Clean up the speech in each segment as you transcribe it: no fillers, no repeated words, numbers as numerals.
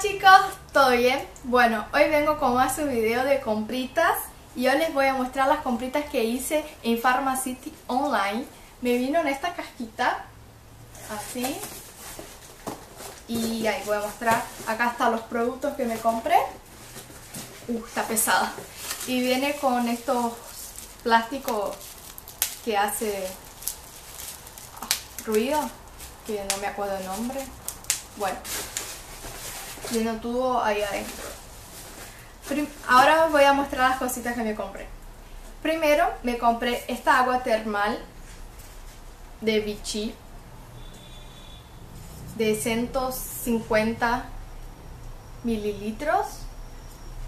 Hola chicos, ¿todo bien? Bueno, hoy vengo con más un video de compritas y yo les voy a mostrar las compritas que hice en Farmacity online. Me vino en esta cajita, así, y ahí voy a mostrar, acá están los productos que me compré. Está pesada. Y viene con estos plásticos que hace ruido, que no me acuerdo el nombre. Bueno, tiene un tubo ahí adentro. Ahora os voy a mostrar las cositas que me compré. Primero me compré esta agua termal de Vichy de 150 mililitros.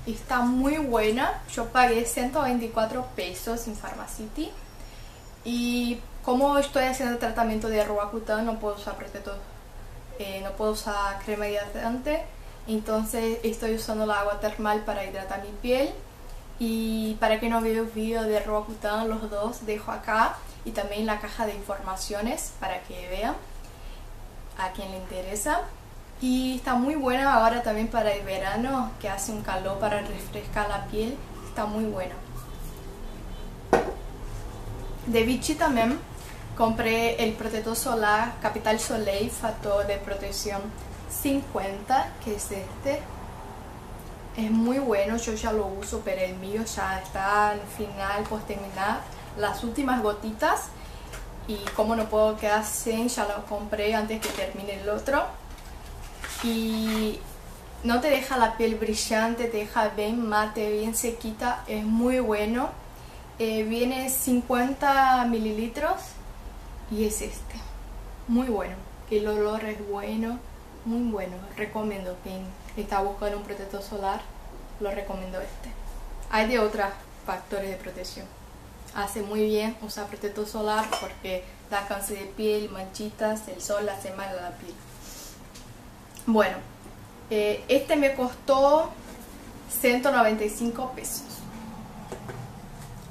Está muy buena. Yo pagué 124 pesos en Farmacity. Y como estoy haciendo tratamiento de Roaccutan, no puedo usar protector, no puedo usar crema hidratante. Entonces estoy usando la agua termal para hidratar mi piel. Y para que no veáis el video de Roaccutan, los dos dejo acá y también la caja de informaciones para que vean a quien le interesa. Y está muy buena ahora también para el verano, que hace un calor, para refrescar la piel. Está muy buena. De Vichy también compré el protector solar Capital Soleil factor de protección 50, que es este. Es muy bueno, yo ya lo uso, pero el mío ya está al final, pues terminar las últimas gotitas. Y como no puedo quedar sin, ya lo compré antes que termine el otro. Y no te deja la piel brillante, te deja bien mate, bien sequita. Es muy bueno. Viene 50 mililitros y es este. Muy bueno. El olor es bueno. Muy bueno. Recomiendo. Quien está buscando un protector solar, lo recomiendo este. Hay de otros factores de protección. Hace muy bien usar protector solar porque da cáncer de piel, manchitas, el sol hace mal a la piel. Bueno, este me costó 195 pesos.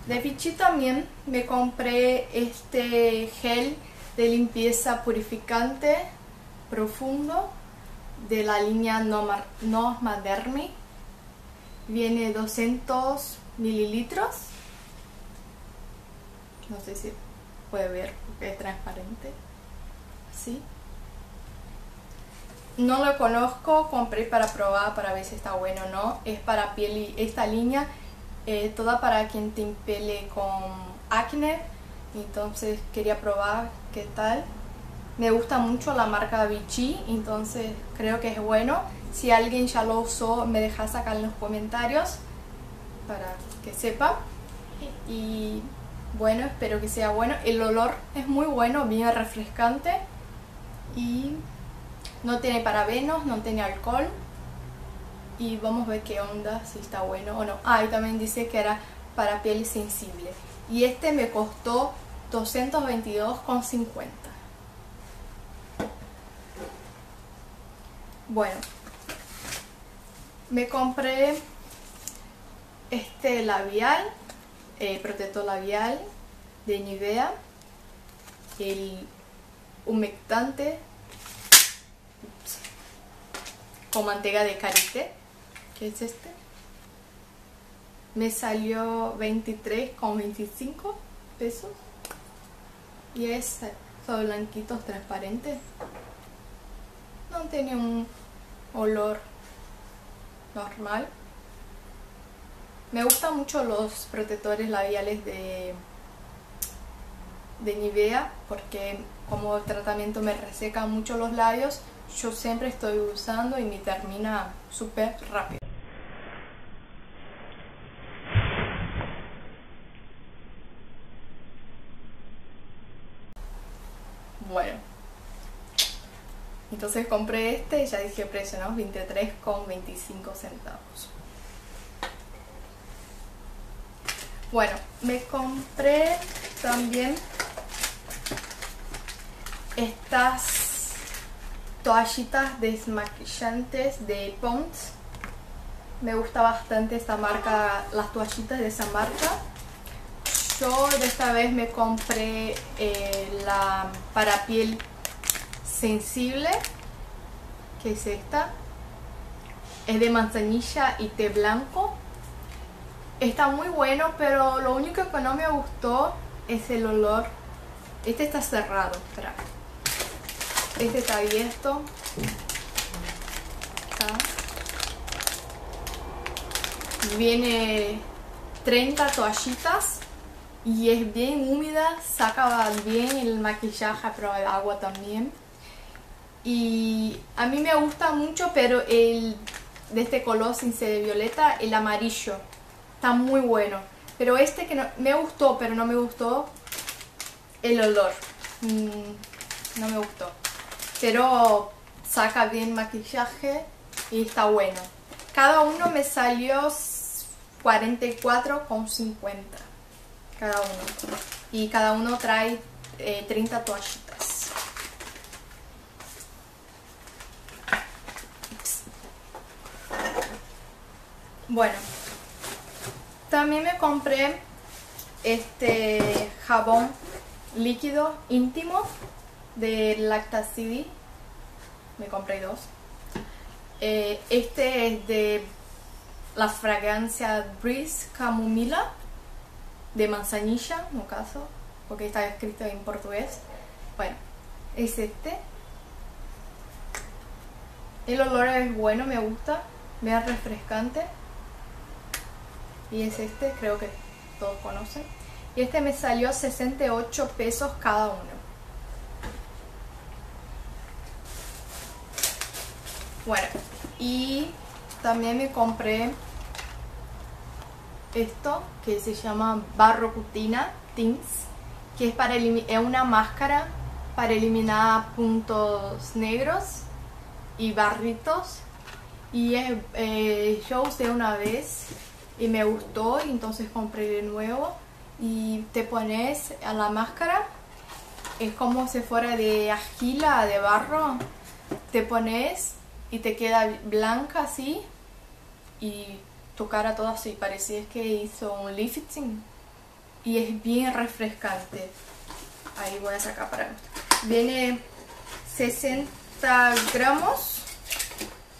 De Vichy también me compré este gel de limpieza purificante profundo de la línea Normaderm. Viene 200 mililitros. No sé si puede ver porque es transparente. Así. No lo conozco, compré para probar, para ver si está bueno o no. Es para piel, y esta línea toda para quien te impele con acné. Entonces quería probar qué tal. Me gusta mucho la marca Vichy, entonces creo que es bueno. Si alguien ya lo usó, me deja sacar en los comentarios para que sepa. Y bueno, espero que sea bueno. El olor es muy bueno, bien refrescante. Y no tiene parabenos, no tiene alcohol. Y vamos a ver qué onda, si está bueno o no. Ah, y también dice que era para piel sensible. Y este me costó 222,50. Bueno, me compré este labial, protector labial de Nivea, el humectante con manteiga de karité, que es este. Me salió 23,25 pesos y es son blanquitos, transparentes. No tiene un olor normal. Me gustan mucho los protectores labiales de Nivea porque como tratamiento me reseca mucho los labios. Yo siempre estoy usando y me termina súper rápido. Bueno, entonces compré este y ya dije precio, ¿no? 23,25 centavos. Bueno, me compré también estas toallitas desmaquillantes de Pond's. Me gusta bastante esta marca, las toallitas de esa marca. Yo de esta vez me compré la para piel sensible, que es esta, es de manzanilla y té blanco. Está muy bueno, pero lo único que no me gustó es el olor. Este está cerrado, espera. Este está abierto. Acá. Viene 30 toallitas y es bien húmeda, saca bien el maquillaje, pero el agua también. Y a mí me gusta mucho, pero el de este color sin ser violeta, el amarillo, está muy bueno. Pero este que no, me gustó, pero no me gustó el olor. No me gustó. Pero saca bien maquillaje y está bueno. Cada uno me salió 44,50 cada uno. Y cada uno trae 30 toallitas. Bueno, también me compré este jabón líquido íntimo de Lactacid. Me compré dos. Este es de la fragancia Breeze Camomila de manzanilla, en un caso, porque está escrito en portugués. Bueno, es este. El olor es bueno, me gusta, me da refrescante. Y es este, creo que todos conocen. Y este me salió 68 pesos cada uno. Bueno, y también me compré esto que se llama Barrocutina Tints, que es, es una máscara para eliminar puntos negros y barritos. Y es, yo usé una vez y me gustó, entonces compré de nuevo. Y te pones a la máscara, es como si fuera de argila, de barro. Te pones y te queda blanca así, y tu cara toda así, parecía que hizo un lifting. Y es bien refrescante. Ahí voy a sacar para mostrar. Viene 60 gramos,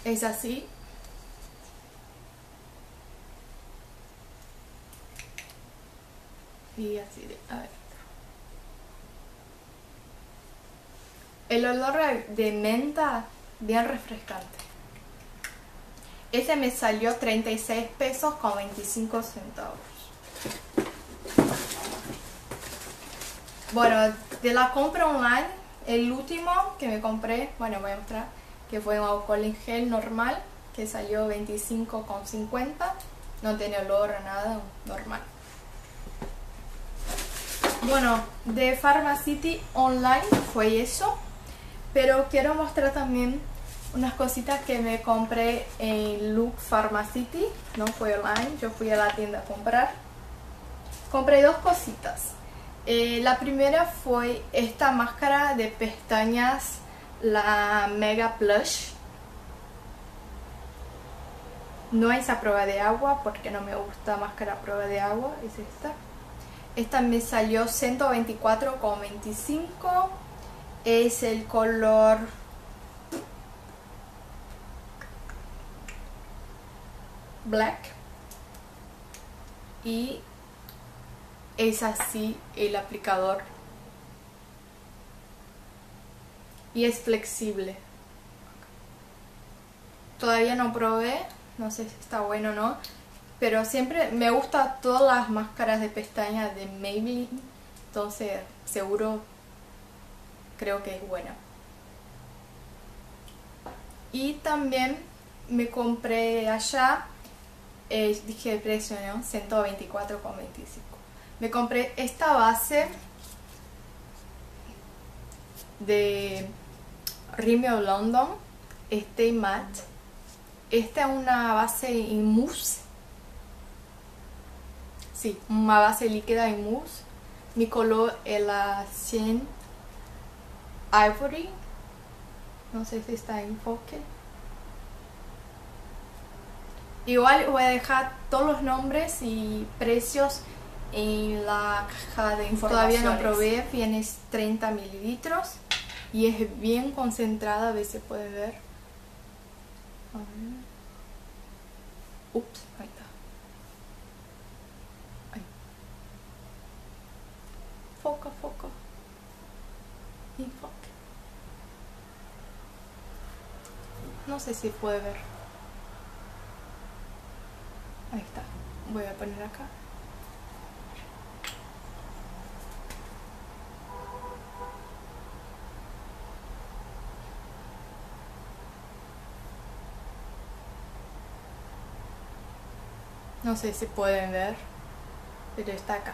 es así. Y así de adentro. El olor de menta, bien refrescante. Este me salió 36 pesos con 25 centavos. Bueno, de la compra online, el último que me compré, bueno, voy a mostrar, que fue un alcohol en gel normal, que salió 25,50. No tiene olor a nada, normal. Bueno, de Farmacity online fue eso, pero quiero mostrar también unas cositas que me compré en Look Farmacity. No fue online, yo fui a la tienda a comprar. Compré dos cositas. La primera fue esta máscara de pestañas, la Mega Plush. No es a prueba de agua porque no me gusta máscara a prueba de agua, es esta. Esta me salió 124,25. Es el color black. Y es así el aplicador. Y es flexible. Todavía no probé, no sé si está bueno o no. Pero siempre me gustan todas las máscaras de pestañas de Maybelline. Entonces seguro creo que es buena. Y también me compré allá, dije el precio, ¿no? 124,25. Me compré esta base de Rimmel London, este matte. Esta es una base en mousse. Sí, una base líquida en mousse. Mi color es la 100 Ivory. No sé si está en enfoque. Igual voy a dejar todos los nombres y precios en la caja de informaciones. Todavía no probé, viene 30 mililitros. Y es bien concentrada, a veces puede ver. A ver. Ups, ahí está. Ahí. Foco, foco. Y enfoque. No sé si puede ver. Ahí está. Voy a poner acá. No sé si pueden ver, pero está acá.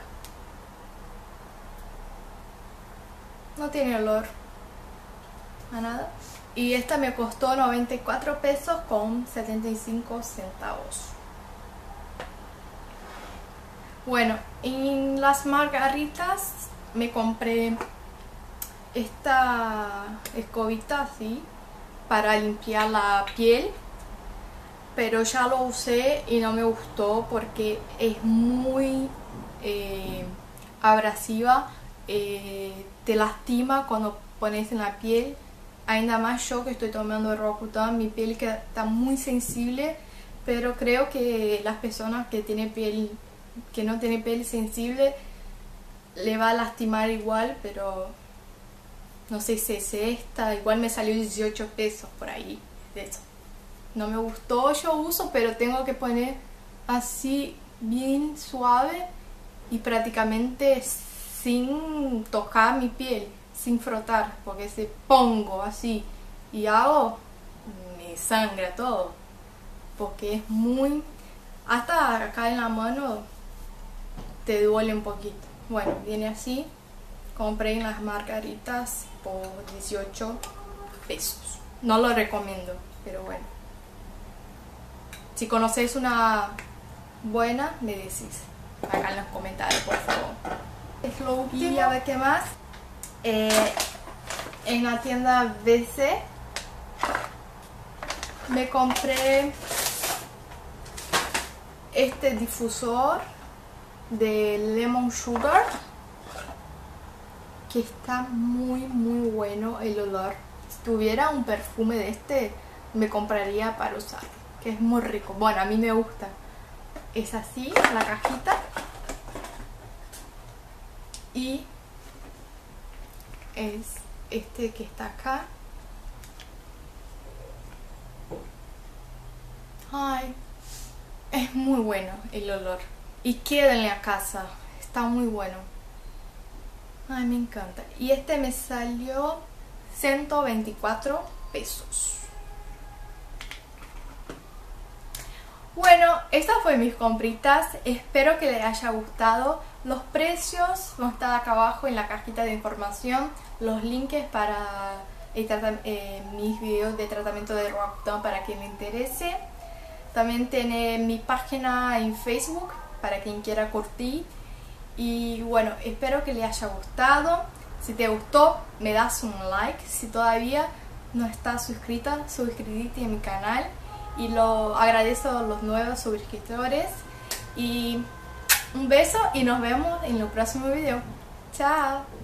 No tiene olor a nada. Y esta me costó 94 pesos con 75 centavos. Bueno, en las margaritas me compré esta escobita así para limpiar la piel. Pero ya lo usé y no me gustó porque es muy abrasiva, te lastima cuando pones en la piel. Ainda más yo que estoy tomando Roaccutan, mi piel que está muy sensible, pero creo que las personas que tienen piel, que no tienen piel sensible, le va a lastimar igual, pero no sé si es esta, igual me salió 18 pesos por ahí de eso. No me gustó, yo uso, pero tengo que poner así bien suave y prácticamente sin tocar mi piel, sin frotar, porque si pongo así y hago, me sangra todo, porque es muy... hasta acá en la mano te duele un poquito. Bueno, viene así, compré en las margaritas por 18 pesos, no lo recomiendo, pero bueno. Si conocéis una buena, me decís acá en los comentarios, por favor. Es lo último. Y a ver qué más. En la tienda BC me compré este difusor de lemon sugar, que está muy bueno el olor. Si tuviera un perfume de este, me compraría para usar. Es muy rico. Bueno, a mí me gusta. Es así la cajita. Y es este que está acá. Ay, es muy bueno el olor. Y quédenle a casa. Está muy bueno. Ay, me encanta. Y este me salió 124 pesos. Bueno, estas fueron mis compritas, espero que les haya gustado. Los precios van a estar acá abajo en la cajita de información, los links para mis videos de tratamiento de Roaccutan para quien le interese. También tiene mi página en Facebook para quien quiera curtir. Y bueno, espero que les haya gustado. Si te gustó, me das un like. Si todavía no estás suscrita, suscríbete a mi canal. Y lo agradezco a los nuevos suscriptores. Y un beso y nos vemos en el próximo video. Chao.